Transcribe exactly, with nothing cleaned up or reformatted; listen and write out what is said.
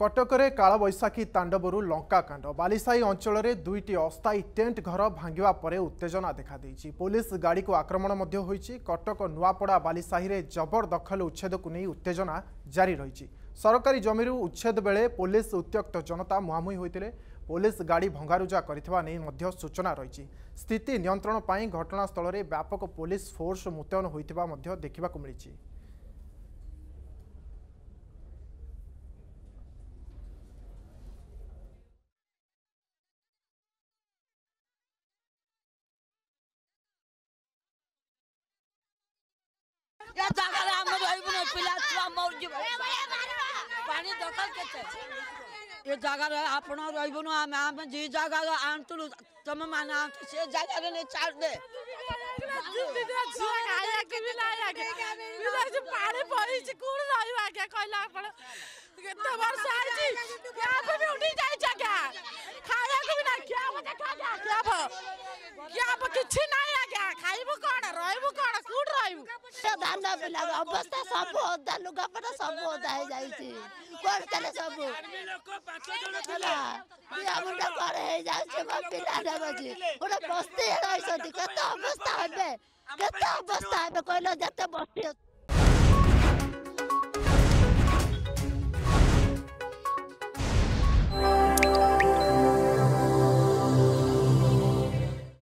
कटकरे कालबैशाखी तांडवरू लंकाकांड। बालीसाही अंचल में दुईटी अस्थायी टेंट घर भांगिवा परे उत्तेजना देखा देखाई। पुलिस गाड़ी को आक्रमण मध्य होईची। कटक नुआपड़ा बालीसाही जबरदखल उच्छेद को नहीं उत्तेजना जारी रही। सरकारी जमीरू उच्छेद बेले पुलिस उत्त्यक्त जनता मुहांमुही होते। पुलिस गाड़ी भंगारुजा करथिबा नै मध्य सूचना रही। स्थिति नियंत्रण पर घटनास्थल में व्यापक पुलिस फोर्स मुतयन होता देखा मिली। या जागा राम भाई बने पिला छुआ मौर जी पानी दखल के छे ये जागा रे आपनो रही बनो हम हम जी जागा आंतुल तम माना से जागा रे ने चार दे आया के भी लाया के पिला जो पानी पड़ी छी कूड़ जाई आके कहला पड़ तो वर्षा आई छी क्या पे उठी जाई जागा खाया के बिना क्या मजा खा जा क्या भ क्या भ किछि नहीं आ गया खाइबो कोन रहइबो कोन कूड़ रहइबो धांदा बिना अवस्था सब होदा लुगा पर सब होदा है जाई छी कोन चले सब आदमी लोग को पांच जण चला बिया मुंडा करे है जाई छी बाप दादा बजे ओला बस्ती है रहई सती कत अवस्था होबे कत अवस्था होबे कहलो जते बस्ती।